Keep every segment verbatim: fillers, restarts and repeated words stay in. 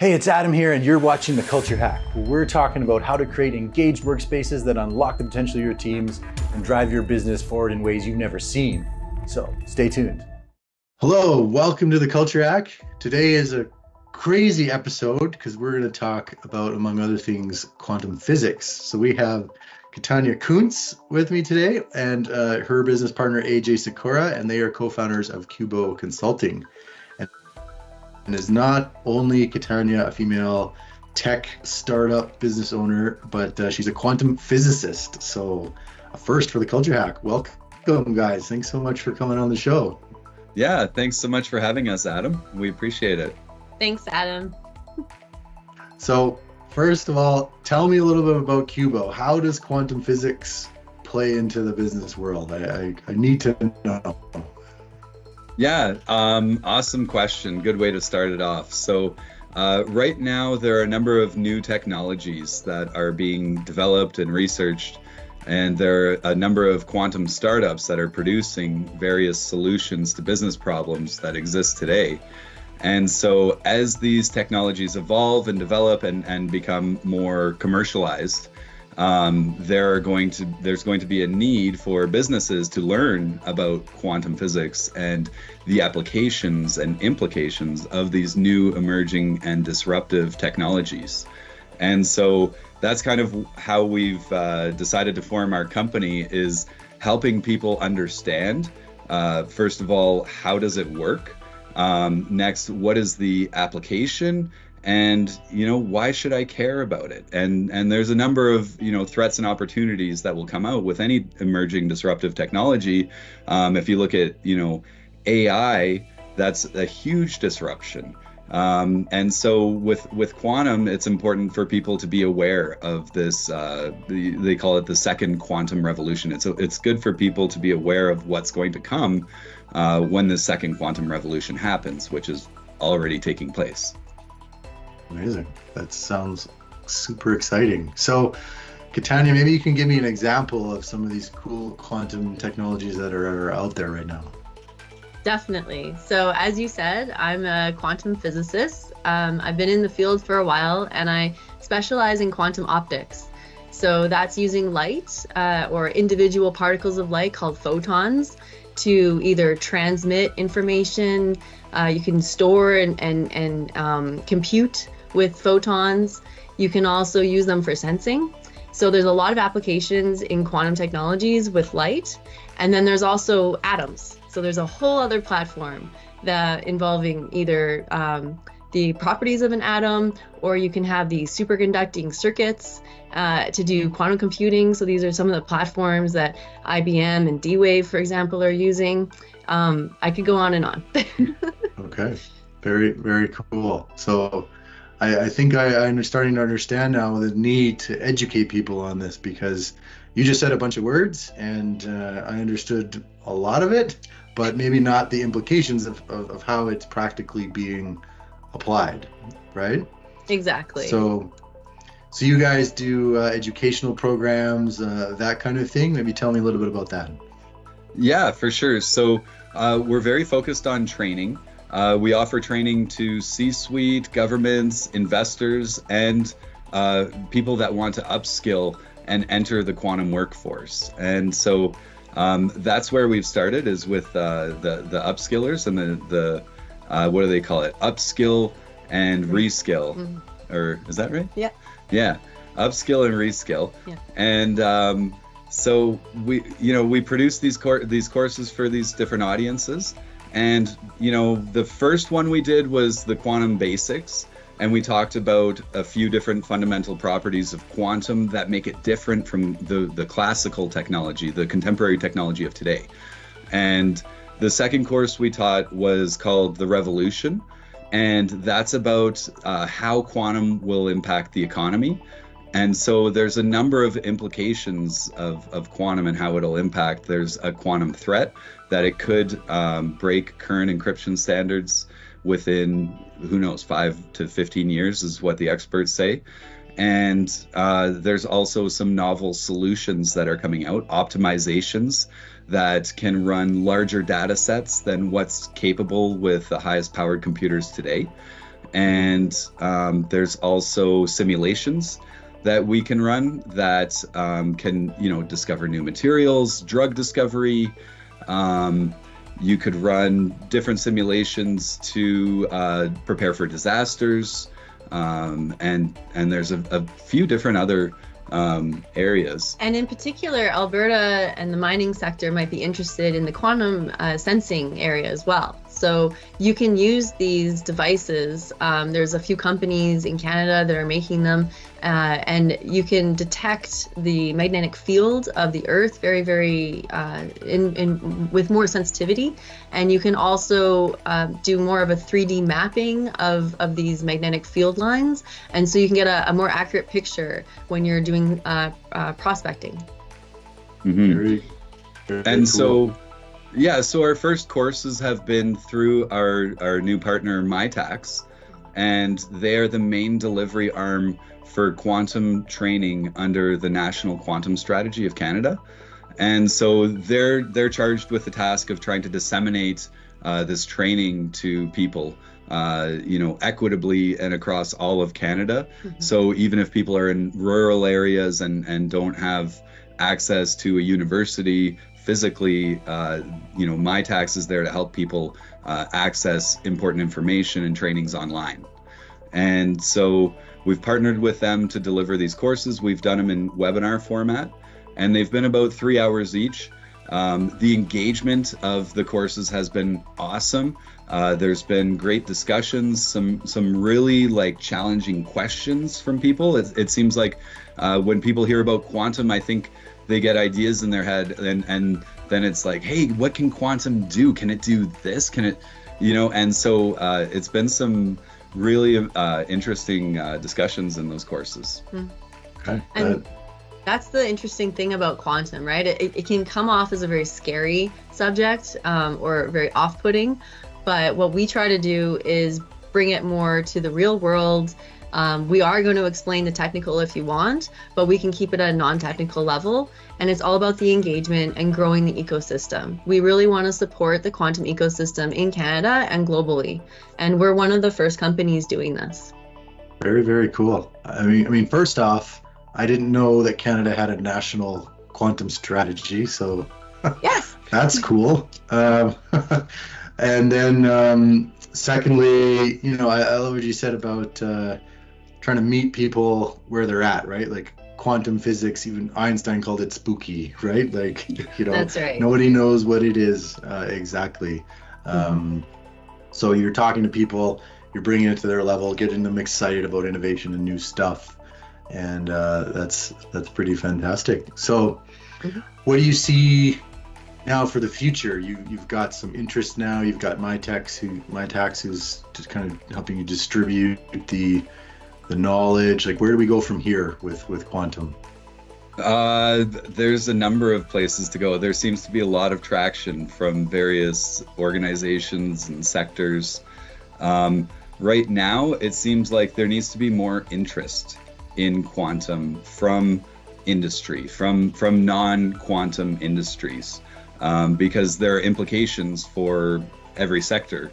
Hey, it's Adam here and you're watching The Culture Hack, where we're talking about how to create engaged workspaces that unlock the potential of your teams and drive your business forward in ways you've never seen. So stay tuned. Hello, welcome to The Culture Hack. Today is a crazy episode because we're going to talk about, among other things, quantum physics. So we have Katanya Kuntz with me today and uh, her business partner, A J Sakura, and they are co-founders of Cubo Consulting. And is not only Katanya a female tech startup business owner, but uh, she's a quantum physicist. So a first for The Culture Hack. Welcome, guys. Thanks so much for coming on the show. Yeah, thanks so much for having us, Adam. We appreciate it. Thanks, Adam. So first of all, tell me a little bit about Cubo. How does quantum physics play into the business world? I, I, I need to know. Yeah, um, awesome question. Good way to start it off. So uh, right now, there are a number of new technologies that are being developed and researched, and there are a number of quantum startups that are producing various solutions to business problems that exist today. And so as these technologies evolve and develop and, and become more commercialized, Um, there are going to, there's going to be a need for businesses to learn about quantum physics and the applications and implications of these new emerging and disruptive technologies. And so that's kind of how we've uh, decided to form our company, is helping people understand, uh, first of all, how does it work? Um, next, what is the application? And, you know, why should I care about it? And and there's a number of, you know, threats and opportunities that will come out with any emerging disruptive technology. Um, if you look at, you know, A I, that's a huge disruption. Um, and so with with quantum, it's important for people to be aware of this. Uh, the, they call it the second quantum revolution. It's, a, it's good for people to be aware of what's going to come uh, when the second quantum revolution happens, which is already taking place. Amazing. That sounds super exciting. So, Katanya, maybe you can give me an example of some of these cool quantum technologies that are out there right now. Definitely. So, as you said, I'm a quantum physicist. Um, I've been in the field for a while, and I specialize in quantum optics. So that's using light uh, or individual particles of light called photons to either transmit information. Uh, you can store and, and, and um, compute with photons. You can also use them for sensing. So there's a lot of applications in quantum technologies with light. And then there's also atoms. So there's a whole other platform that involving either um, the properties of an atom, or you can have these superconducting circuits uh, to do quantum computing. So these are some of the platforms that I B M and D-Wave, for example, are using. Um, I could go on and on. Okay, very, very cool. So I, I think I, I'm starting to understand now the need to educate people on this, because you just said a bunch of words and uh, I understood a lot of it, but maybe not the implications of, of, of how it's practically being applied, right? Exactly. So, so you guys do uh, educational programs, uh, that kind of thing. Maybe tell me a little bit about that. Yeah, for sure. So uh, we're very focused on training. Uh, we offer training to C-suite, governments, investors, and uh, people that want to upskill and enter the quantum workforce. And so um, that's where we've started, is with uh, the the upskillers and the the Uh, what do they call it? Upskill and reskill, mm-hmm. Or is that right? Yeah. Yeah. Upskill and reskill. Yeah. And um, so we, you know, we produce these cor these courses for these different audiences. And, you know, the first one we did was the quantum basics. And we talked about a few different fundamental properties of quantum that make it different from the, the classical technology, the contemporary technology of today. And the second course we taught was called The Revolution, and that's about uh, how quantum will impact the economy. And so there's a number of implications of, of quantum and how it'll impact. There's a quantum threat that it could um, break current encryption standards within, who knows, five to fifteen years is what the experts say. And uh, there's also some novel solutions that are coming out, optimizations that can run larger data sets than what's capable with the highest powered computers today. And um, there's also simulations that we can run that um, can, you know, discover new materials, drug discovery. Um, you could run different simulations to uh, prepare for disasters. Um, and, and there's a, a few different other um, areas. And in particular, Alberta and the mining sector might be interested in the quantum uh, sensing area as well. So you can use these devices. Um, there's a few companies in Canada that are making them, uh, and you can detect the magnetic field of the Earth very, very uh, in, in with more sensitivity. And you can also uh, do more of a three D mapping of, of these magnetic field lines. And so you can get a, a more accurate picture when you're doing uh, uh, prospecting. Mm-hmm. Very, very and cool. so. Yeah, so our first courses have been through our, our new partner, Mitacs, and they are the main delivery arm for quantum training under the National Quantum Strategy of Canada. And so they're, they're charged with the task of trying to disseminate uh, this training to people, uh, you know, equitably and across all of Canada. Mm-hmm. So even if people are in rural areas and, and don't have access to a university, physically, uh, you know, Mitacs is there to help people uh, access important information and trainings online. And so we've partnered with them to deliver these courses. We've done them in webinar format, and they've been about three hours each. Um, the engagement of the courses has been awesome. Uh, there's been great discussions, some some really like challenging questions from people. It, it seems like uh, when people hear about quantum, I think they get ideas in their head, and, and then it's like, hey, what can quantum do? Can it do this? Can it, you know? And so uh, it's been some really uh, interesting uh, discussions in those courses. Mm. Okay. And that's the interesting thing about quantum, right? It, it can come off as a very scary subject um, or very off-putting, but what we try to do is bring it more to the real world. Um, we are going to explain the technical if you want, but we can keep it at a non-technical level. And it's all about the engagement and growing the ecosystem. We really want to support the quantum ecosystem in Canada and globally. And we're one of the first companies doing this. Very, very cool. I mean, I mean, first off, I didn't know that Canada had a national quantum strategy. So yes. That's cool. Um, and then um, secondly, you know, I, I love what you said about uh, trying to meet people where they're at, right? Like quantum physics, even Einstein called it spooky, right? Like, you know, that's right. Nobody knows what it is uh, exactly. Um, mm-hmm. So you're talking to people, you're bringing it to their level, getting them excited about innovation and new stuff. And uh, that's, that's pretty fantastic. So mm-hmm. What do you see now for the future? You, you've got some interest now, you've got Mitacs, who, Mitacs who's just kind of helping you distribute the the knowledge. Like, where do we go from here with, with quantum? Uh, there's a number of places to go. There seems to be a lot of traction from various organizations and sectors. Um, right now, it seems like there needs to be more interest in quantum from industry, from, from non-quantum industries, um, because there are implications for every sector.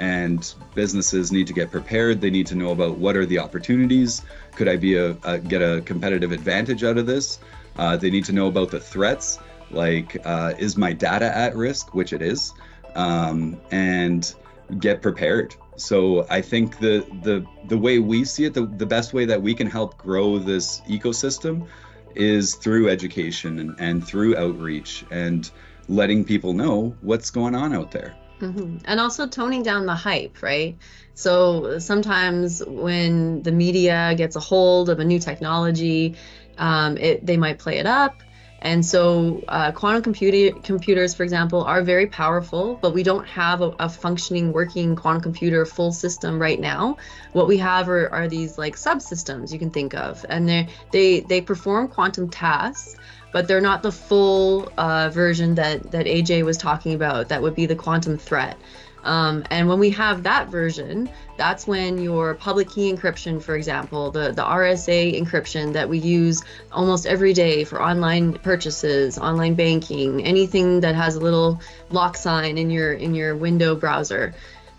And businesses need to get prepared. They need to know about what are the opportunities. Could I be a, a get a competitive advantage out of this? Uh, they need to know about the threats, like uh, is my data at risk, which it is, um, and get prepared. So I think the the the way we see it, the, the best way that we can help grow this ecosystem is through education and, and through outreach and letting people know what's going on out there. Mm-hmm. And also toning down the hype, right? So sometimes when the media gets a hold of a new technology, um, it, they might play it up. And so uh, quantum computing computers, for example, are very powerful, but we don't have a, a functioning, working quantum computer full system right now. What we have are, are these like subsystems you can think of, and they they they perform quantum tasks, but they're not the full uh, version that, that A J was talking about. That would be the quantum threat. Um, and when we have that version, that's when your public key encryption, for example, the, the R S A encryption that we use almost every day for online purchases, online banking, anything that has a little lock sign in your in your window browser,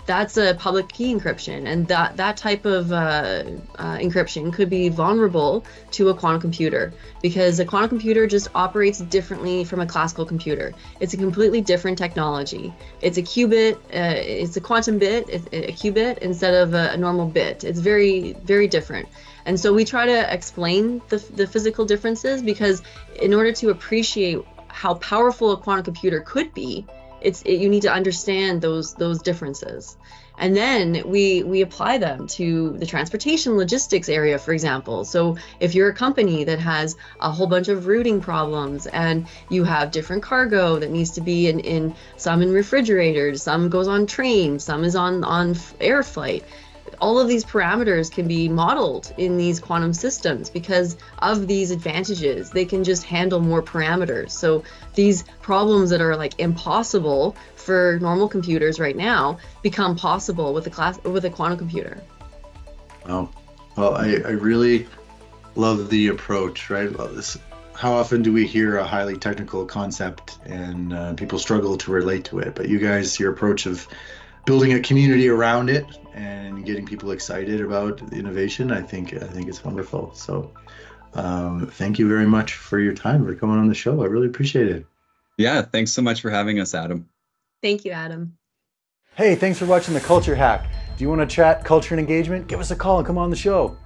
that's a public key encryption, and that that type of uh, uh, encryption could be vulnerable to a quantum computer, because a quantum computer just operates differently from a classical computer. It's a completely different technology. It's a qubit, uh, it's a quantum bit, it's a qubit instead of a, a normal bit. It's very, very different. And so we try to explain the, the physical differences, because in order to appreciate how powerful a quantum computer could be, it's it, you need to understand those those differences, and then we we apply them to the transportation logistics area, for example. So if you're a company that has a whole bunch of routing problems, and you have different cargo that needs to be in in some in refrigerators, some goes on train, some is on on air flight, all of these parameters can be modeled in these quantum systems because of these advantages. They can just handle more parameters. So these problems that are like impossible for normal computers right now become possible with a class with a quantum computer. Wow. Well, I, I really love the approach, right? Love this. How often do we hear a highly technical concept and uh, people struggle to relate to it? But you guys, your approach of building a community around it and getting people excited about the innovation, I think I think it's wonderful. So um, thank you very much for your time, for coming on the show. I really appreciate it. Yeah, thanks so much for having us, Adam. Thank you, Adam. Hey, thanks for watching The Culture Hack. Do you want to chat culture and engagement? Give us a call and come on the show.